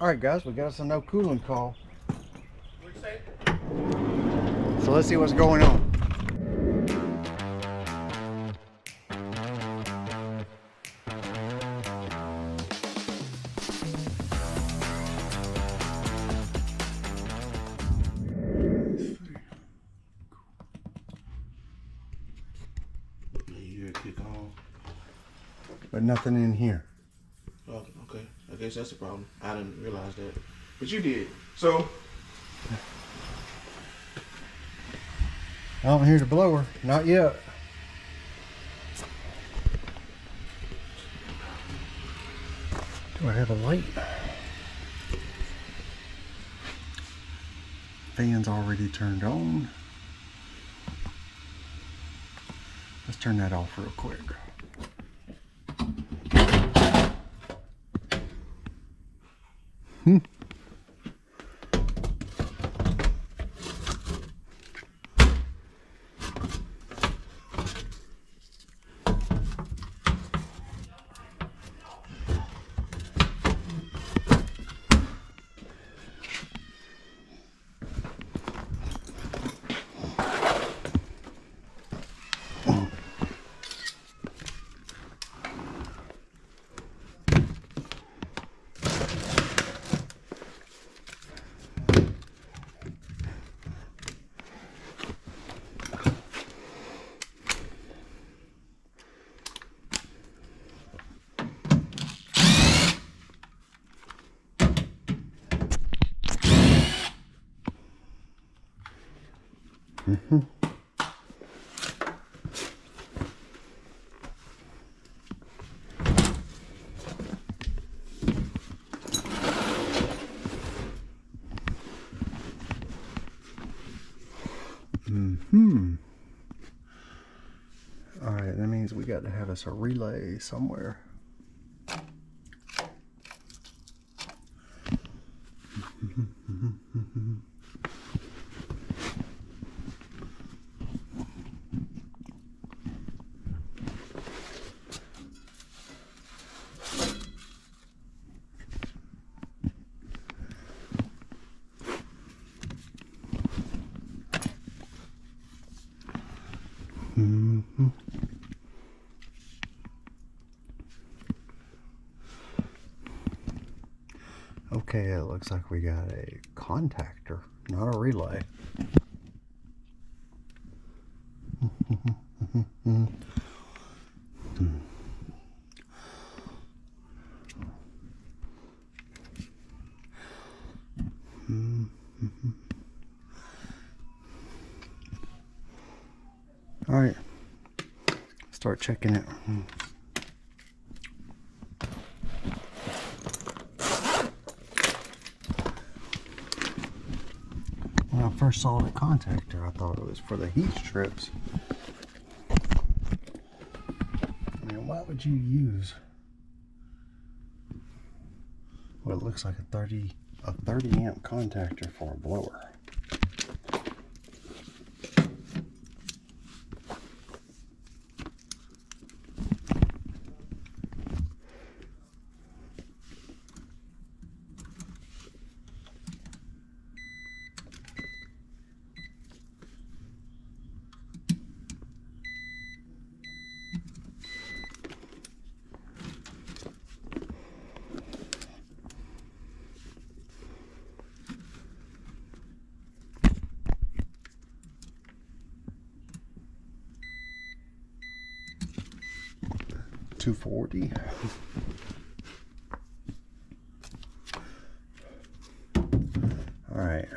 Alright guys, we got us a no cooling call. So let's see what's going on. But nothing in here. Oh, okay. I guess that's the problem. I didn't realize that. But you did. So I don't hear the blower. Not yet. Do I have a light? Fan's already turned on. Let's turn that off real quick. All right, that means we got to have us a relay somewhere. Okay, it looks like we got a contactor, not a relay. All right, start checking it. When I first saw the contactor, I thought it was for the heat strips. I mean, why would you use what it looks like a 30 amp contactor for a blower? $240. All right.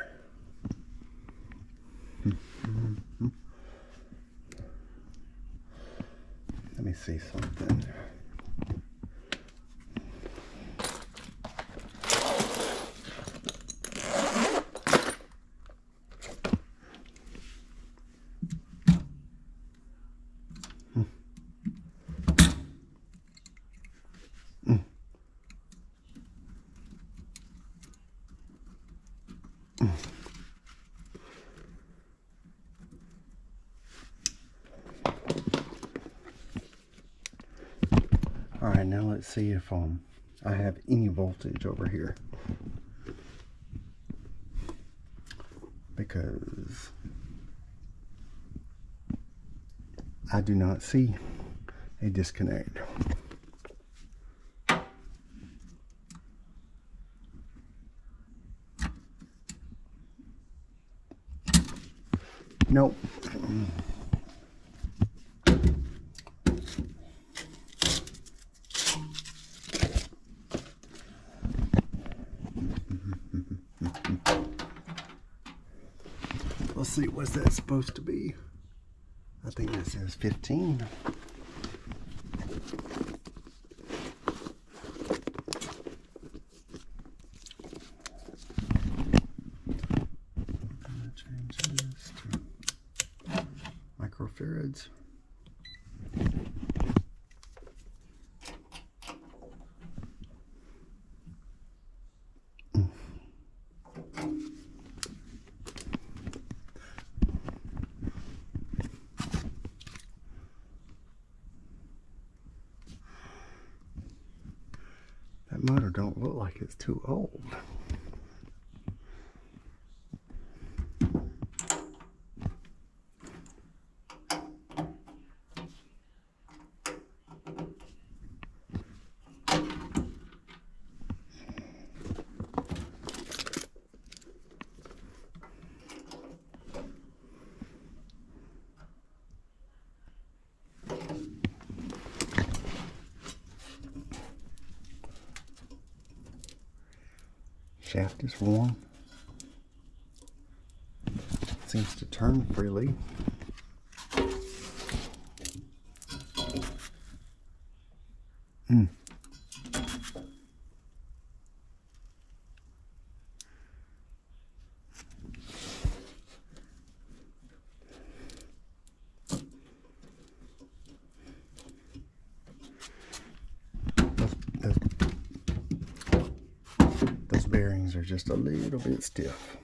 Let me see something. All right, now let's see if I have any voltage over here. because I do not see a disconnect. Nope. Let's see, what's that supposed to be? I think that says 15. Farads. That motor don't look like it's too old. Shaft is worn. Seems to turn freely. Bearings are just a little bit stiff.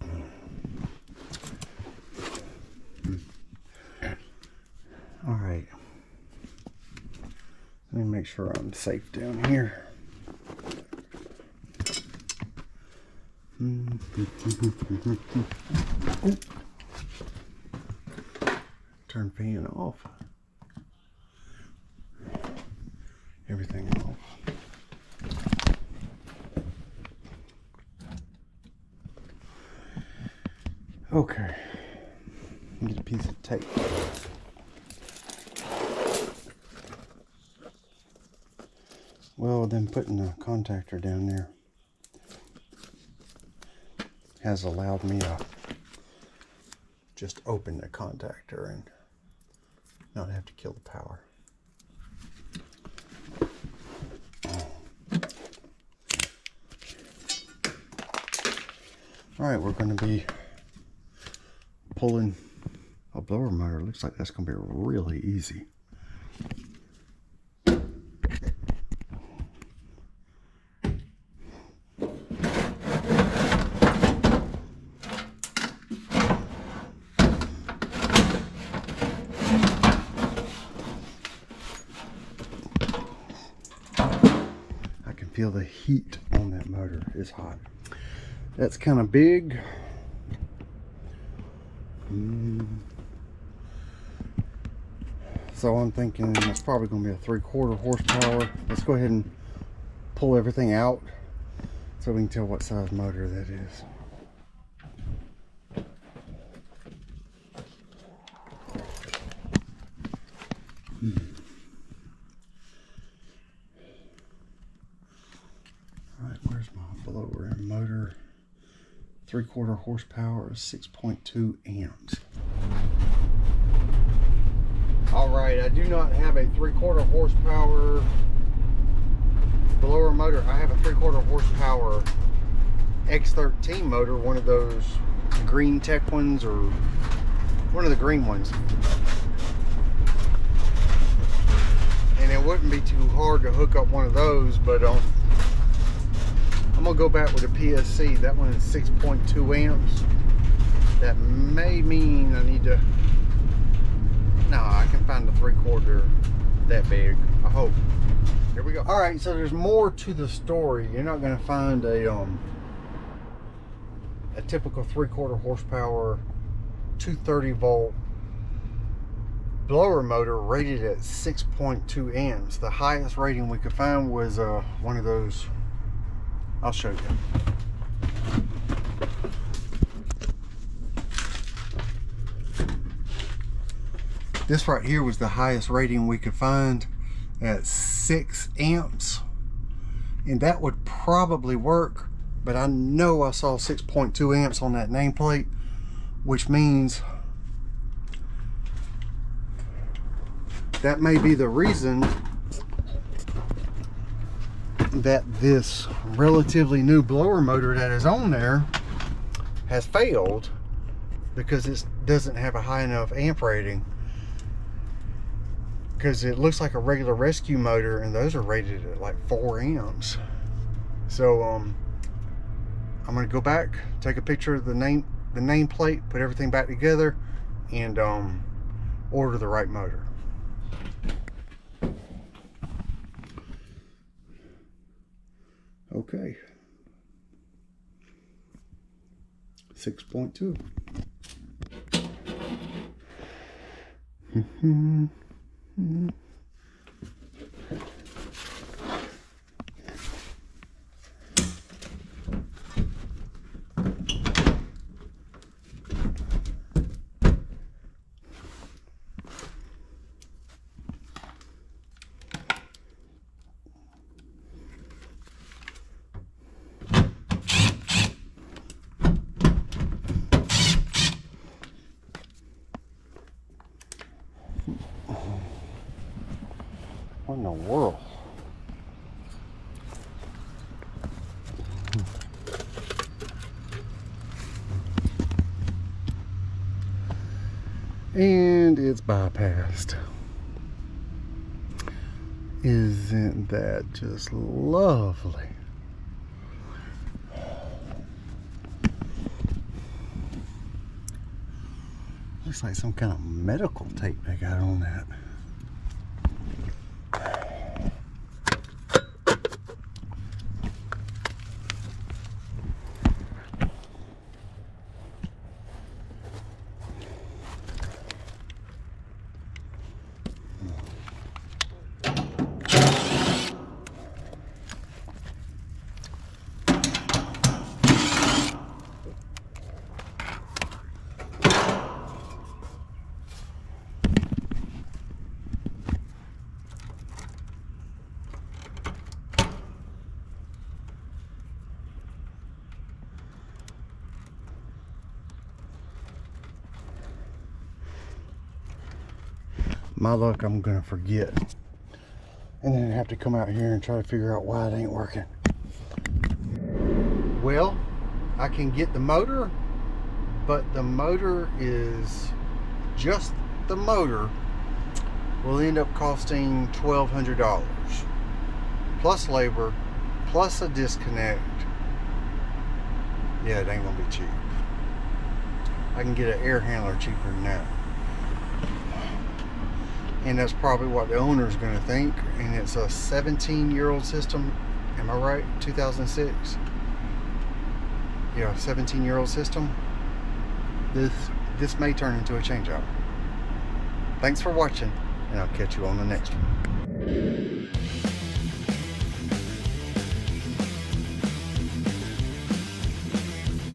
All right, let me make sure I'm safe down here. Turn fan off. Everything off. Okay. Get a piece of tape. Well, then putting a contactor down there has allowed me to just open the contactor and not have to kill the power. Alright, we're going to be pulling a blower motor. Looks like that's going to be really easy. I can feel the heat on that motor. It's hot. That's kind of big. So I'm thinking it's probably going to be a 3/4 horsepower. Let's go ahead and pull everything out so we can tell what size motor that is. All right, where's my blower and motor? 3/4 horsepower, 6.2 amps. All right, I do not have a 3/4 horsepower blower motor. I have a 3/4 horsepower X13 motor, one of those green tech ones, or one of the green ones. And it wouldn't be too hard to hook up one of those, but I'm gonna go back with a PSC. That one is 6.2 amps. That may mean I need to. No, I can find a 3/4 that big, I hope. Here we go. All right, so there's more to the story. You're not going to find a typical 3/4 horsepower 230 volt blower motor rated at 6.2 amps. The highest rating we could find was one of those. I'll show you. This right here was the highest rating we could find at 6 amps, and that would probably work, but I know I saw 6.2 amps on that nameplate, which means that may be the reason that this relatively new blower motor that is on there has failed, because it doesn't have a high enough amp rating. Because it looks like a regular rescue motor, and those are rated at like 4 amps. So I'm gonna go back, take a picture of the nameplate, put everything back together, and order the right motor. Okay, 6.2. What in the world? And it's bypassed. Isn't that just lovely? Looks like some kind of medical tape they got on that. My luck, I'm gonna forget, and then have to come out here and try to figure out why it ain't working. Well, I can get the motor, but the motor is just the motor will end up costing $1,200 plus labor plus a disconnect. Yeah, it ain't gonna be cheap. I can get an air handler cheaper than that. And that's probably what the owner's going to think. And it's a 17-year-old system. Am I right? 2006. Yeah, 17-year-old system. This may turn into a changeout. Thanks for watching, and I'll catch you on the next one.